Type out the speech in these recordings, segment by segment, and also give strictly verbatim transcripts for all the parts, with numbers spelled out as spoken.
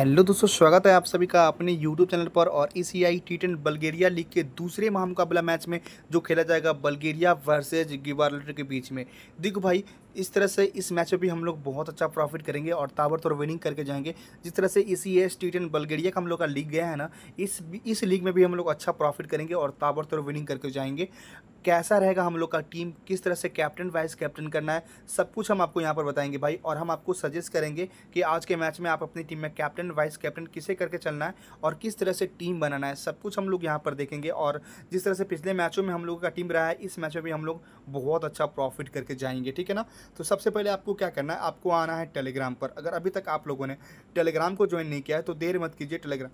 Hello दोस्तों, स्वागत है आप सभी का अपने यूट्यूब चैनल पर। और E C A T ten Bulgaria league के दूसरे महामुकाबला मैच में जो खेला जाएगा बल्गेरिया वर्सेज गिब्राल्टर के बीच में। देखो भाई, इस तरह से इस मैच में भी हम लोग बहुत अच्छा प्रॉफिट करेंगे और ताबड़तोड़ विनिंग करके जाएंगे। जिस तरह से E C A T ten Bulgaria का हम लोग का लीग गया है ना, इस इस लीग में भी हम लोग अच्छा प्रॉफिट करेंगे और ताबड़तोड़ विनिंग करके जाएंगे। कैसा रहेगा हम लोग का टीम, किस तरह से कैप्टन वाइस कैप्टन करना है, सब कुछ हम आपको यहाँ पर बताएंगे भाई। और हम आपको सजेस्ट करेंगे कि आज के मैच में आप अपनी टीम में कैप्टन वाइस कैप्टन किसे करके चलना है और किस तरह से टीम बनाना है, सब कुछ हम लोग यहाँ पर देखेंगे। और जिस तरह से पिछले मैचों में हम लोगों का टीम रहा है, इस मैच में भी हम लोग बहुत अच्छा प्रॉफिट करके जाएंगे, ठीक है ना। तो सबसे पहले आपको क्या करना है, आपको आना है टेलीग्राम पर। अगर अभी तक आप लोगों ने टेलीग्राम को ज्वाइन नहीं किया है तो देर मत कीजिए, टेलीग्राम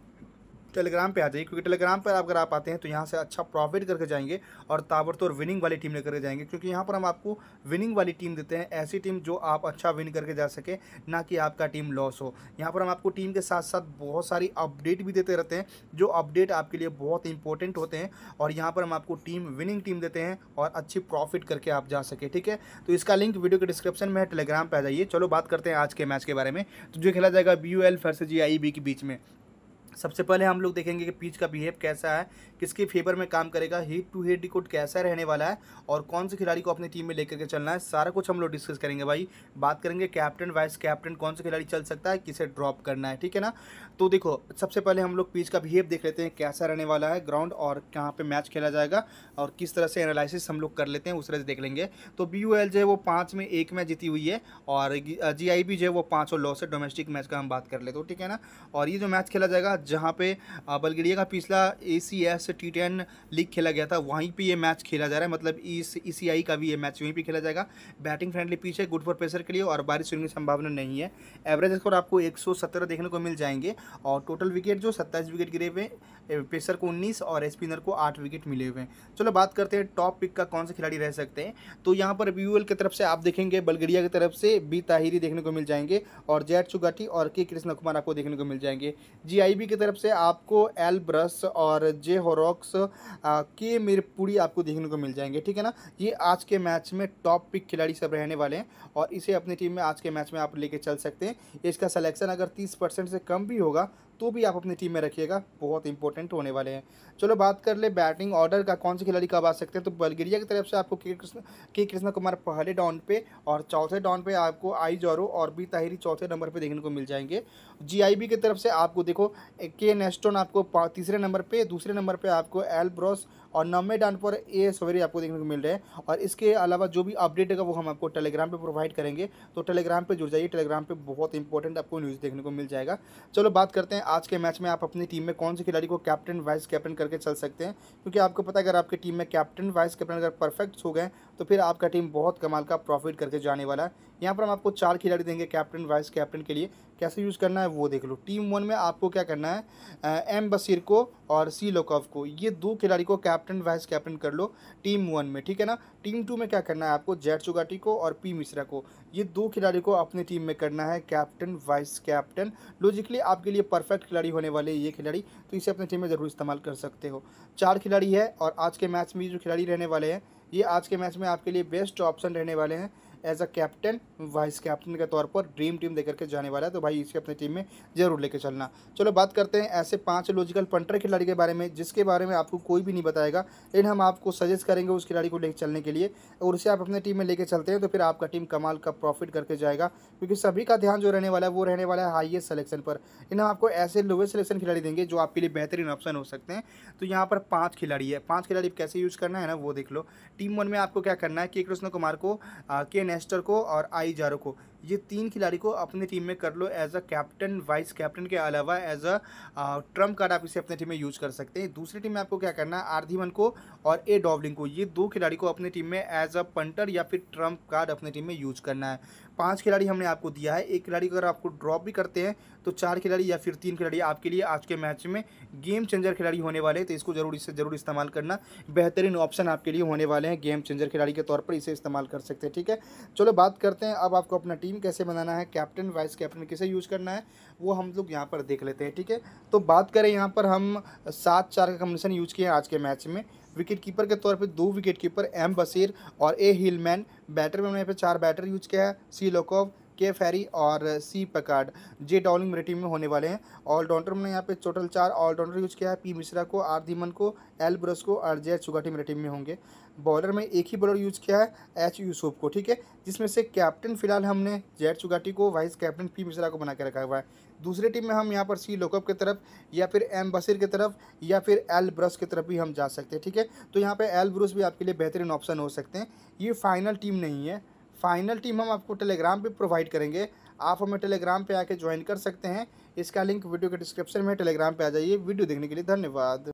टेलीग्राम पे आ जाइए। क्योंकि टेलीग्राम पर अगर आप आते हैं तो यहाँ से अच्छा प्रॉफिट करके जाएंगे और ताबड़तोड़ विनिंग वाली टीम लेकर जाएंगे। क्योंकि यहाँ पर हम आपको विनिंग वाली टीम देते हैं, ऐसी टीम जो आप अच्छा विन करके जा सके, ना कि आपका टीम लॉस हो। यहाँ पर हम आपको टीम के साथ साथ बहुत सारी अपडेट भी देते रहते हैं, जो अपडेट आपके लिए बहुत इंपॉर्टेंट होते हैं। और यहाँ पर हम आपको टीम विनिंग टीम देते हैं और अच्छी प्रॉफिट करके आप जा सके, ठीक है। तो इसका लिंक वीडियो के डिस्क्रिप्शन में है, टेलीग्राम पर आ जाइए। चलो बात करते हैं आज के मैच के बारे में। तो जो खेला जाएगा B U L versus G I B के बीच में, सबसे पहले हम लोग देखेंगे कि पिच का बिहेव कैसा है, किसके फेवर में काम करेगा, हेड टू हेड रिकॉर्ड कैसा रहने वाला है और कौन से खिलाड़ी को अपनी टीम में लेकर के चलना है, सारा कुछ हम लोग डिस्कस करेंगे भाई। बात करेंगे कैप्टन वाइस कैप्टन, कौन से खिलाड़ी चल सकता है, किसे ड्रॉप करना है, ठीक है ना। तो देखो, सबसे पहले हम लोग पिच का बिहेव देख लेते हैं कैसा रहने वाला है, ग्राउंड और कहाँ पर मैच खेला जाएगा और किस तरह से एनालिसिस हम लोग कर लेते हैं उस तरह से देख लेंगे। तो बी यू एल जो है वो पाँच में एक मैच जीती हुई है और जी आई बी जो है वो पाँच और लॉस है। डोमेस्टिक मैच का हम बात कर लेते हो, ठीक है ना। और ये जो मैच खेला जाएगा जहाँ पे बल्गेरिया का पिछला A C S T ten league खेला गया था, वहीं पे ये मैच खेला जा रहा है। मतलब इस ई सी आई का भी ये मैच वहीं पे खेला जाएगा। बैटिंग फ्रेंडली पिच है, गुड फॉर पेसर के लिए और बारिश होने की संभावना नहीं है। एवरेज स्कोर आपको एक सौ सत्रह देखने को मिल जाएंगे और टोटल विकेट जो सत्ताईस विकेट गिरे हुए, पेसर को उन्नीस और स्पिनर को आठ विकेट मिले हुए हैं। चलो बात करते हैं टॉप पिक का, कौन से खिलाड़ी रह सकते हैं। तो यहाँ पर बी यू एल की तरफ से आप देखेंगे, बल्गेरिया की तरफ से बी ताहिरी देखने को मिल जाएंगे और जैड सुगाटी और के कृष्णा कुमार आपको देखने को मिल जाएंगे। जी आई बी की तरफ से आपको एल ब्रस और जे होरॉक्स के मिरपुरी आपको देखने को मिल जाएंगे, ठीक है ना। ये आज के मैच में टॉप पिक खिलाड़ी सब रहने वाले हैं और इसे अपनी टीम में आज के मैच में आप लेके चल सकते हैं। इसका सिलेक्शन अगर तीस परसेंट से कम भी होगा तो भी आप अपनी टीम में रखिएगा, बहुत इंपॉर्टेंट होने वाले हैं। चलो बात कर ले बैटिंग ऑर्डर का, कौन से खिलाड़ी कब आ सकते हैं। तो बल्गेरिया की तरफ से आपको के कृष्ण के कृष्णा कुमार पहले डाउन पे और चौथे डाउन पे आपको आई जारो और बी ताहिरी चौथे नंबर पे देखने को मिल जाएंगे। जीआईबी की तरफ से आपको देखो के नेस्टोन आपको तीसरे नंबर पर, दूसरे नंबर पर आपको एल ब्रॉस और नौवें डाउन पर ए सवेरी आपको देखने को मिल रहे हैं। और इसके अलावा जो भी अपडेट होगा वो हम आपको टेलीग्राम पर प्रोवाइड करेंगे, तो टेलीग्राम पर जुड़ जाइए। टेलीग्राम पर बहुत इंपॉर्टेंट आपको न्यूज़ देखने को मिल जाएगा। चलो बात करते हैं आज के मैच में आप अपनी टीम में कौन से खिलाड़ी को कैप्टन वाइस कैप्टन करके चल सकते हैं। क्योंकि आपको पता है, अगर आपकी टीम में कैप्टन वाइस कैप्टन अगर परफेक्ट हो गए तो फिर आपका टीम बहुत कमाल का प्रॉफिट करके जाने वाला है। यहाँ पर हम आपको चार खिलाड़ी देंगे कैप्टन वाइस कैप्टन के लिए, कैसे यूज़ करना है वो देख लो। टीम वन में आपको क्या करना है, एम बसीर को और सी लोकोव को, ये दो खिलाड़ी को कैप्टन वाइस कैप्टन कर लो टीम वन में, ठीक है ना। टीम टू में क्या करना है आपको, जैड सुगाटी को और पी मिश्रा को, ये दो खिलाड़ी को अपनी टीम में करना है कैप्टन वाइस कैप्टन। लॉजिकली आपके लिए परफेक्ट खिलाड़ी होने वाले ये खिलाड़ी, तो इसे अपनी टीम में ज़रूर इस्तेमाल कर सकते हो। चार खिलाड़ी है और आज के मैच में जो खिलाड़ी रहने वाले हैं, ये आज के मैच में आपके लिए बेस्ट ऑप्शन रहने वाले हैं as a captain vice captain के तौर पर। ड्रीम टीम लेकर के जाने वाला है, तो भाई इसे अपनी टीम में जरूर लेकर चलना। चलो बात करते हैं ऐसे पांच लॉजिकल पंटर खिलाड़ी के बारे में, जिसके बारे में आपको कोई भी नहीं बताएगा, लेकिन हम आपको सजेस्ट करेंगे उस खिलाड़ी को लेकर चलने के लिए। और उसे आप अपने टीम में लेकर चलते हैं तो फिर आपका टीम कमाल का प्रॉफिट करके जाएगा। क्योंकि सभी का ध्यान जो रहने वाला है वो रहने वाला है हाईएस्ट सिलेक्शन पर। लेकिन हम आपको ऐसे लोवेस्ट सिलेक्शन खिलाड़ी देंगे जो आपके लिए बेहतरीन ऑप्शन हो सकते हैं। तो यहाँ पर पाँच खिलाड़ी है, पाँच खिलाड़ी कैसे यूज़ करना है ना वो देख लो। टीम वन में आपको क्या करना है, के कृष्ण कुमार को, के नेस्टर को और आई जारो को, ये तीन खिलाड़ी को अपनी टीम में कर लो as a captain vice captain के अलावा एज अ ट्रम्प कार्ड आप इसे अपनी टीम में यूज़ कर सकते हैं। दूसरी टीम में आपको क्या करना है, आर्धिमन को और ए डॉबलिंग को, ये दो खिलाड़ी को अपनी टीम में एज अ पंटर या फिर ट्रम्प कार्ड अपनी टीम में यूज करना है। पांच खिलाड़ी हमने आपको दिया है, एक खिलाड़ी को अगर आपको ड्रॉप भी करते हैं तो चार खिलाड़ी या फिर तीन खिलाड़ी आपके लिए आज के मैच में गेम चेंजर खिलाड़ी होने वाले हैं। तो इसको जरूर इससे ज़रूर इस्तेमाल करना, बेहतरीन ऑप्शन आपके लिए होने वाले हैं। गेम चेंजर खिलाड़ी के तौर पर इसे इस्तेमाल कर सकते हैं, ठीक है। चलो बात करते हैं अब आपको अपना टीम कैसे बनाना है, कैप्टन वाइस कैप्टन किसे यूज़ करना है वो हम लोग यहाँ पर देख लेते हैं, ठीक है। तो बात करें यहाँ पर, हम सात चार का कॉम्बिनेशन यूज़ किए हैं आज के मैच में। विकेट कीपर के तौर पे दो विकेट कीपर एम बसीर और ए हिलमैन, बैटर में हमने यहाँ पे चार बैटर यूज किया है, सी लोकोव, के फेरी और सी पकाड जे डाउलिंग मेरी टीम में होने वाले हैं। ऑलराउंडर में यहाँ पे टोटल चार ऑलराउंडर यूज़ किया है, पी मिश्रा को, आर्धिमन को, एल ब्रॉस को और जैद सुगाटी मेरी टीम में होंगे। बॉलर में एक ही बॉलर यूज़ किया है, एच यूसुफ को, ठीक है, जिसमें से कैप्टन फिलहाल हमने जैड सुगाटी को, वाइस कैप्टन पी मिश्रा को बना के रखा हुआ है। दूसरी टीम में हम यहाँ पर सी लोकव की तरफ या फिर एम बसीर की तरफ या फिर एल ब्रॉस की तरफ भी हम जा सकते हैं, ठीक है। तो यहाँ पर एल ब्रॉस भी आपके लिए बेहतरीन ऑप्शन हो सकते हैं। ये फाइनल टीम नहीं है, फाइनल टीम हम आपको टेलीग्राम पे प्रोवाइड करेंगे। आप हमें टेलीग्राम पे आके ज्वाइन कर सकते हैं, इसका लिंक वीडियो के डिस्क्रिप्शन में है। टेलीग्राम पे आ जाइए। वीडियो देखने के लिए धन्यवाद।